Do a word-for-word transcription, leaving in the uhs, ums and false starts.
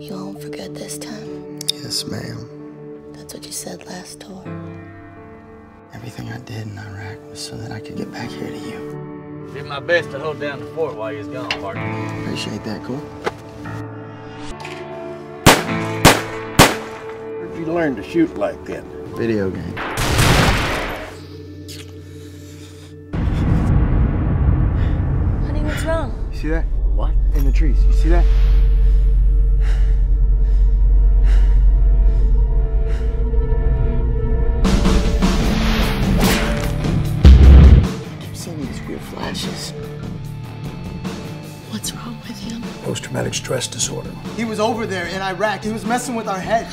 You home for good this time? Yes, ma'am. That's what you said last tour. Everything I did in Iraq was so that I could get back here to you. Did my best to hold down the fort while you was gone, partner. Appreciate that, Cole. Where'd you learn to shoot like that? Video game. Honey, what's wrong? You see that? What? In the trees. You see that? Flashes. What's wrong with him? Post-traumatic stress disorder. He was over there in Iraq. He was messing with our heads.